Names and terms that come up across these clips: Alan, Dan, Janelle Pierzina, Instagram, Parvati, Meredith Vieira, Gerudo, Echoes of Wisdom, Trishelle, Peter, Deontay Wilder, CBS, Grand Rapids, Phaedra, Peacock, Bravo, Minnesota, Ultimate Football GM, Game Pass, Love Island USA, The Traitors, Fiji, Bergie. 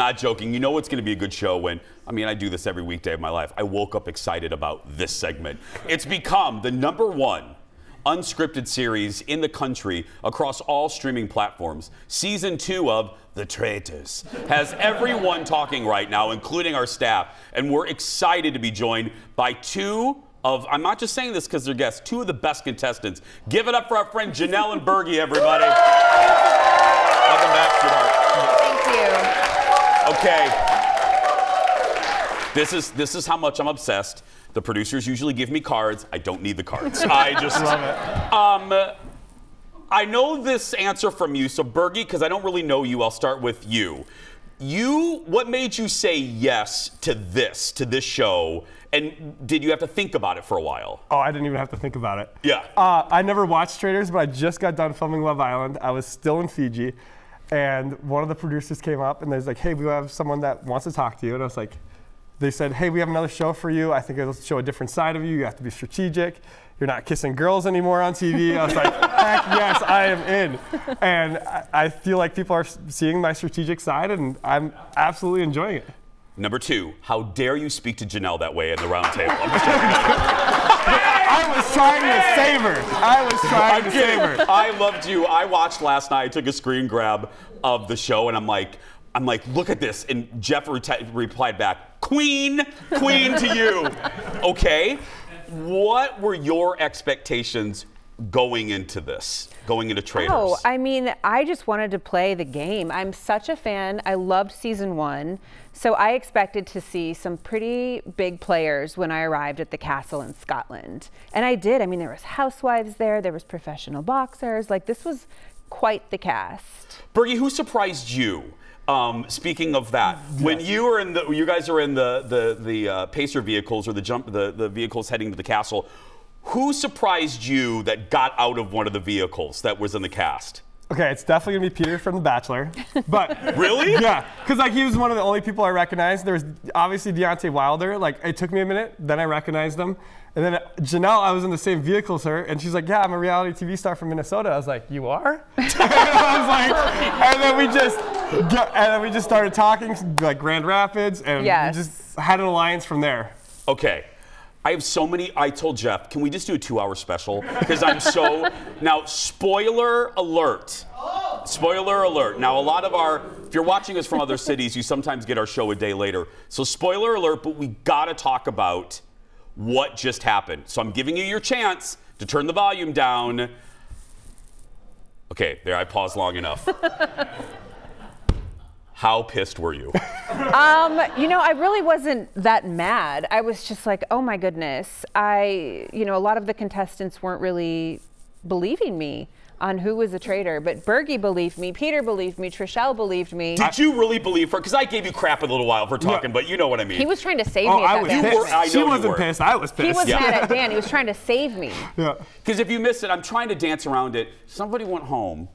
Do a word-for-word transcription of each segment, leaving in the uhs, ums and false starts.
not joking. You know it's going to be a good show when, I mean, I do this every weekday of my life. I woke up excited about this segment. It's become the number one unscripted series in the country across all streaming platforms. Season two of The Traitors has everyone talking right now, including our staff. And we're excited to be joined by two of, I'm not just saying this because they're guests, two of the best contestants. Give it up for our friend Janelle and Bergie, everybody. Welcome back, sweetheart. Thank you. Okay. This is, this is how much I'm obsessed. The producers usually give me cards. I don't need the cards. I just love it. Um, I know this answer from you, so Bergie, because I don't really know you, I'll start with you. You, what made you say yes to this, to this show? And did you have to think about it for a while? Oh, I didn't even have to think about it. Yeah. Uh, I never watched Traitors, but I just got done filming Love Island. I was still in Fiji, and one of the producers came up and they was like, "Hey, we have someone that wants to talk to you." And I was like, they said, "Hey, we have another show for you. I think it'll show a different side of you. You have to be strategic. You're not kissing girls anymore on T V." I was like, heck yes, I am in. And I, I feel like people are seeing my strategic side, and I'm absolutely enjoying it. Number two, how dare you speak to Janelle that way at the round table? I was trying to save her. I was trying to save her. I loved you. I watched last night. I took a screen grab of the show, and I'm like, I'm like, look at this. And Jeff re replied back, "Queen, queen to you." Okay. What were your expectations going into this, going into Traitors? Oh, I mean, I just wanted to play the game. I'm such a fan. I loved season one. So I expected to see some pretty big players when I arrived at the castle in Scotland. And I did. I mean, there was housewives there. There was professional boxers. Like, this was quite the cast. Bergie, who surprised you? Um, speaking of that, when you were in the, you guys are in the the the uh, pacer vehicles or the jump the the vehicles heading to the castle, who surprised you that got out of one of the vehicles that was in the cast? Okay, it's definitely gonna be Peter from The Bachelor, but really, yeah, because like he was one of the only people I recognized. There was obviously Deontay Wilder. Like it took me a minute, then I recognized him, and then Janelle, I was in the same vehicle as her, and she's like, "Yeah, I'm a reality T V star from Minnesota." I was like, "You are?" And I was like, and then we just. And then we just started talking, like Grand Rapids, and yes. we just had an alliance from there. Okay. I have so many, I told Jeff, can we just do a two-hour special? Because I'm so, now spoiler alert, spoiler alert. Now a lot of our, if you're watching us from other cities, you sometimes get our show a day later. So spoiler alert, but we gotta talk about what just happened. So I'm giving you your chance to turn the volume down. Okay, there, I paused long enough. How pissed were you? Um, you know, I really wasn't that mad. I was just like, oh my goodness. I, you know, a lot of the contestants weren't really believing me on who was a traitor, but Bergie believed me, Peter believed me, Trishelle believed me. Did you really believe her? Because I gave you crap a little while for talking, yeah. but you know what I mean. He was trying to save oh, me at I that was pissed. I She wasn't pissed, I was pissed. He was yeah. mad at Dan, he was trying to save me. Yeah. Because if you missed it, I'm trying to dance around it. Somebody went home.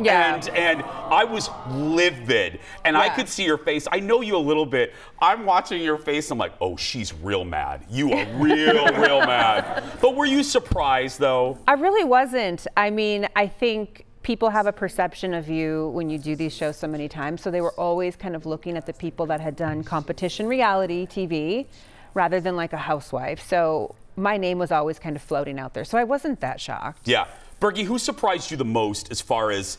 Yeah. And, and I was livid, and yeah. I could see your face. I know you a little bit. I'm watching your face. I'm like, oh, she's real mad. You are real, real mad. But were you surprised, though? I really wasn't. I mean, I think people have a perception of you when you do these shows so many times, so they were always kind of looking at the people that had done competition reality T V rather than like a housewife. So my name was always kind of floating out there, so I wasn't that shocked. Yeah. Bergie, who surprised you the most as far as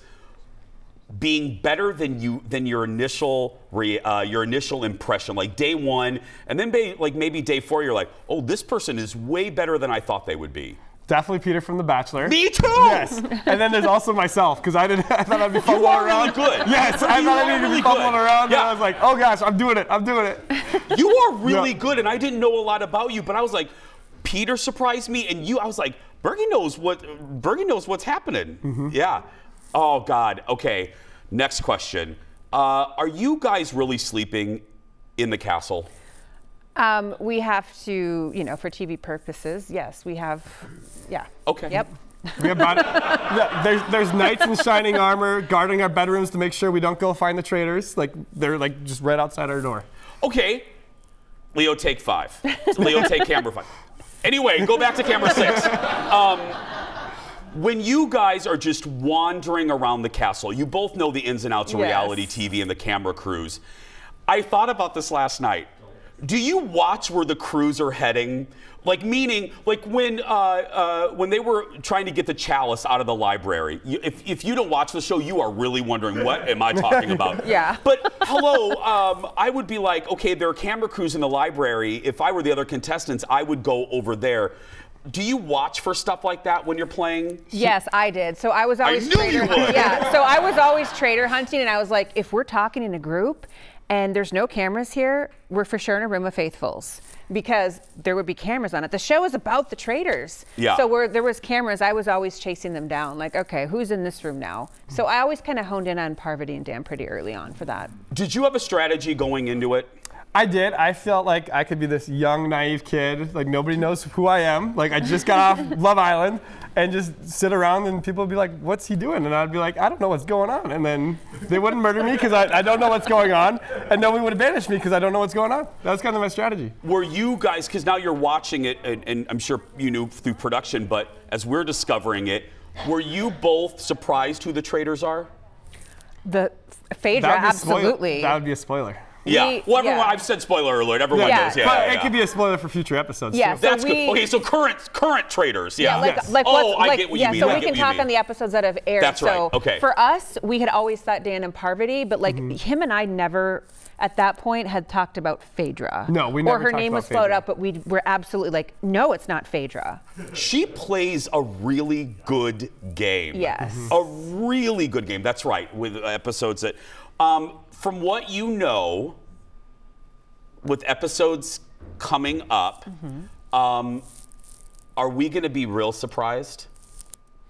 being better than you than your initial re, uh, your initial impression, like day one, and then be, like maybe day four, you're like, oh, this person is way better than I thought they would be. Definitely Peter from The Bachelor. Me too. Yes, and then there's also myself because I didn't. I thought I'd be fumbling you are around. Really good. Yes, I you thought I needed really to be fumbling good. Around. Yeah. And I was like, oh gosh, I'm doing it. I'm doing it. You are really yeah. good, and I didn't know a lot about you, but I was like, Peter surprised me, and you. I was like. Bergie knows what Bergie knows what's happening. Mm-hmm. Yeah. Oh God. Okay. Next question. Uh, are you guys really sleeping in the castle? Um, we have to, you know, for T V purposes. Yes, we have. Yeah. Okay. Yep. We have body, yeah, there's, there's knights in shining armor guarding our bedrooms to make sure we don't go find the traitors. Like they're like just right outside our door. Okay. Leo, take five. Leo, take camera five. Anyway, go back to camera six. Um, when you guys are just wandering around the castle, you both know the ins and outs of yes. reality T V and the camera crews. I thought about this last night. Do you watch where the crews are heading? Like, meaning, like when uh, uh, when they were trying to get the chalice out of the library, you, if, if you don't watch the show, you are really wondering, what am I talking about? Yeah. But, hello, um, I would be like, okay, there are camera crews in the library. If I were the other contestants, I would go over there. Do you watch for stuff like that when you're playing? Yes, I did. So I was always I knew traitor you would. Yeah, so I was always traitor hunting, and I was like, if we're talking in a group, and there's no cameras here, we're for sure in a room of faithfuls, because there would be cameras on it. The show is about the traitors. Yeah. So where there was cameras, I was always chasing them down. Like, okay, who's in this room now? So I always kind of honed in on Parvati and Dan pretty early on for that. Did you have a strategy going into it? I did. I felt like I could be this young, naive kid. Like, nobody knows who I am. Like, I just got off Love Island and just sit around, and people would be like, what's he doing? And I'd be like, I don't know what's going on. And then they wouldn't murder me because I, I don't know what's going on. And nobody would have banished me because I don't know what's going on. That was kind of my strategy. Were you guys, because now you're watching it, and, and I'm sure you knew through production, but as we're discovering it, were you both surprised who the traitors are? The Phaedra, absolutely. That would be a spoiler. Yeah. We, well, everyone, yeah. I've said spoiler alert. Everyone yeah. knows. Yeah, yeah, yeah. It could be a spoiler for future episodes. Yeah. Too. So that's we, good. Okay. So current current traitors. Yeah. yeah like, yes. like oh, like, I get what yeah, you mean. So I we can talk on the episodes that have aired. That's right. So okay. For us, we had always thought Dan and Parvati, but like mm-hmm. him and I never, at that point, had talked about Phaedra. No, we never. Or her talked name about was floated up, but we were absolutely like, no, it's not Phaedra. She plays a really good game. Yes. Mm-hmm. A really good game. That's right. With episodes that. Um, From what you know, with episodes coming up, mm-hmm. um, are we going to be real surprised?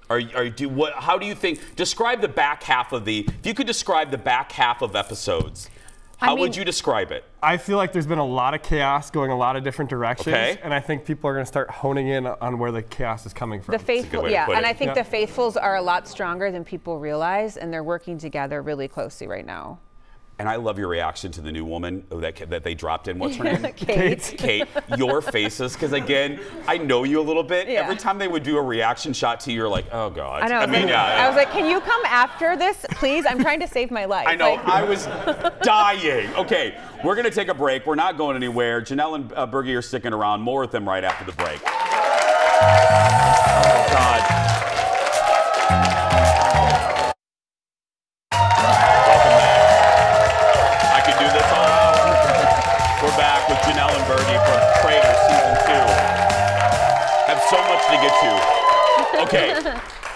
Are, are do what? How do you think? Describe the back half of the. If you could describe the back half of episodes, how I mean, would you describe it? I feel like there's been a lot of chaos going a lot of different directions, okay. and I think people are going to start honing in on where the chaos is coming from. The faithful, yeah, and it. I think yeah. the faithfuls are a lot stronger than people realize, and they're working together really closely right now. And I love your reaction to the new woman that, that they dropped in. What's her name? Kate. Kate. Kate, your faces, because again, I know you a little bit. Yeah. Every time they would do a reaction shot to you, you're like, oh God. I know. I mean, like, yeah, yeah. I was like, can you come after this, please? I'm trying to save my life. I know. Like, I was dying. Okay, we're going to take a break. We're not going anywhere. Janelle and uh, Bergie are sticking around. More with them right after the break. Oh, God. Okay,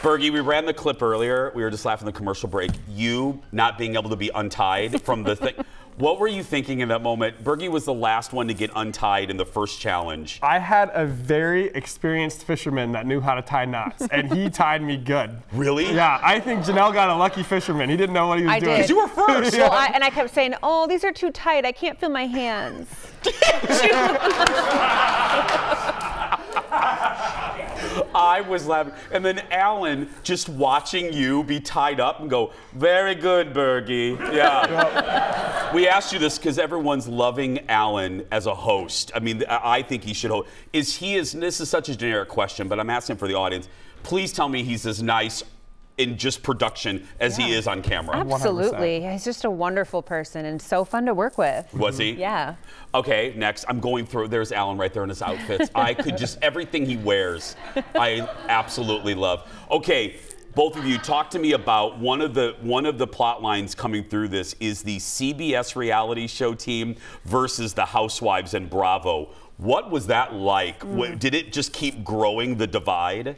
Bergie, we ran the clip earlier. We were just laughing the commercial break. You not being able to be untied from the thing. What were you thinking in that moment? Bergie was the last one to get untied in the first challenge. I had a very experienced fisherman that knew how to tie knots, and he tied me good. Really? Yeah, I think Janelle got a lucky fisherman. He didn't know what he was I doing. Because you were first. yeah. well, I, and I kept saying, oh, these are too tight. I can't feel my hands. I was laughing. And then Alan just watching you be tied up and go, very good, Bergie. Yeah. Yep. We asked you this because everyone's loving Alan as a host. I mean, I think he should host. Is he, is, this is such a generic question, but I'm asking for the audience. Please tell me he's as nice in just production as yeah. he is on camera. Absolutely. one hundred percent. He's just a wonderful person and so fun to work with. Was he? Yeah. Okay, next. I'm going through. There's Alan right there in his outfits. I could just, everything he wears, I absolutely love. Okay, both of you, talk to me about one of the one of the plot lines coming through this is the C B S reality show team versus the Housewives and Bravo. What was that like? Mm. Did it just keep growing, the divide?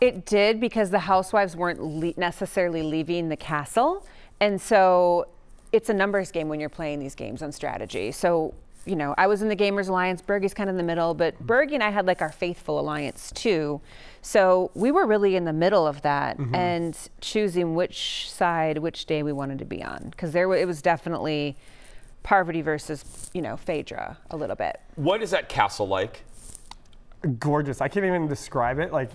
It did, because the Housewives weren't le necessarily leaving the castle. And so it's a numbers game when you're playing these games on strategy. So, you know, I was in the Gamers Alliance, Bergie's kind of in the middle, but Bergie and I had like our faithful alliance too. So we were really in the middle of that mm-hmm. and choosing which side, which day we wanted to be on. Because there, it was definitely Parvati versus, you know, Phaedra a little bit. What is that castle like? Gorgeous. I can't even describe it. Like,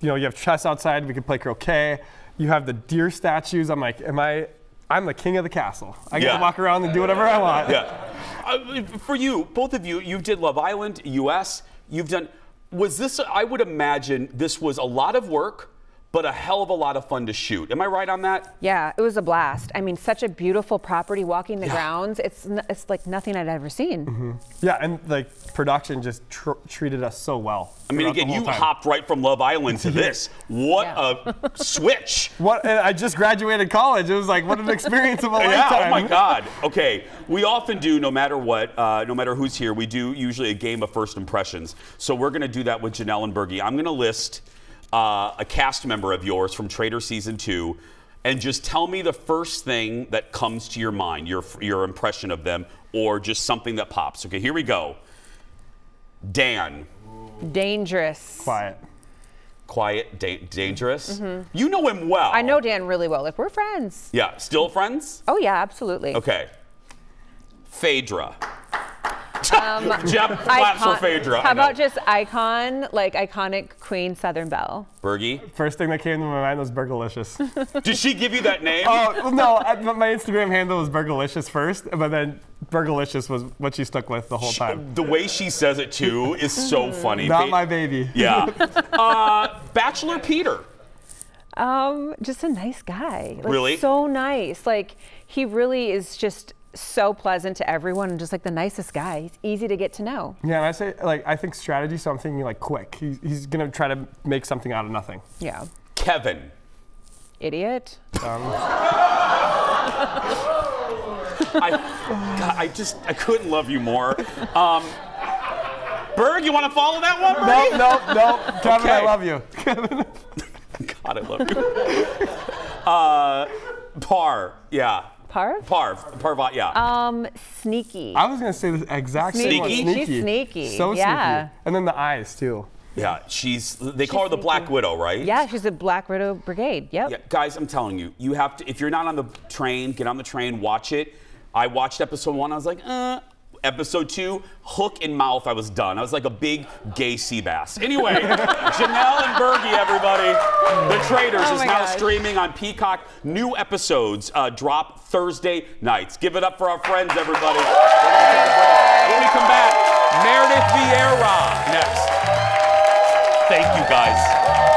you know, you have chess outside. We could play croquet. You have the deer statues. I'm like, am I? I'm the king of the castle. I yeah. get to walk around and do whatever I want. Yeah. Uh, for you, both of you, you did Love Island U S. You've done. Was this? I would imagine this was a lot of work, but a hell of a lot of fun to shoot. Am I right on that? Yeah, it was a blast. I mean, such a beautiful property, walking the yeah. grounds. It's n it's like nothing I'd ever seen. Mm-hmm. Yeah, and like production just tr treated us so well. I mean, again, you time. hopped right from Love Island to this. What yeah. a switch. What? And I just graduated college. It was like, what an experience of a yeah, lifetime. Oh my God. Okay, we often do, no matter what, uh, no matter who's here, we do usually a game of first impressions. So we're gonna do that with Janelle and Bergie. I'm gonna list Uh, a cast member of yours from Traitors season two, and just tell me the first thing that comes to your mind, your your impression of them, or just something that pops. Okay, here we go. Dan. Dangerous. Quiet. Quiet. Da dangerous. Mm-hmm. You know him well. I know Dan really well. Like, we're friends. Yeah. Still friends? Oh yeah, absolutely. Okay. Phaedra. Um, Jeff claps for Phaedra. How about just icon, like iconic queen Southern Belle? Bergie? First thing that came to my mind was Bergalicious. Did she give you that name? Oh, uh, no, I, my Instagram handle was Bergalicious first, but then Bergalicious was what she stuck with the whole she, time. The way she says it too is so funny. Not ba my baby. Yeah. Uh, Bachelor Peter. Um, just a nice guy. Like, really? So nice. Like, he really is just so pleasant to everyone, and just like the nicest guy. He's easy to get to know. Yeah, and I say, like, I think strategy, so I'm thinking like quick. He's, he's gonna try to make something out of nothing. Yeah. Kevin. Idiot. Um. I, God, I just, I couldn't love you more. Um, Berg, you wanna follow that one, Berg? No, no, no. Kevin, okay. I love you. Kevin. God, I love you. Uh, Par, yeah. Parv? Parv. Parvati, yeah. Um, sneaky. I was going to say the exact same one. Sneaky? She's sneaky. So yeah. sneaky. And then the eyes, too. Yeah, she's, they she's call her the sneaky. Black Widow, right? Yeah, she's the Black Widow Brigade, yep. Yeah, guys, I'm telling you, you have to, if you're not on the train, get on the train, watch it. I watched episode one, I was like, uh. Episode two, hook in mouth, I was done. I was like a big gay sea bass. Anyway, Janelle and Bergie, everybody. The Traitors oh is now gosh. streaming on Peacock. New episodes uh, drop Thursday nights. Give it up for our friends, everybody. When we come back, Meredith Vieira next. Thank you, guys.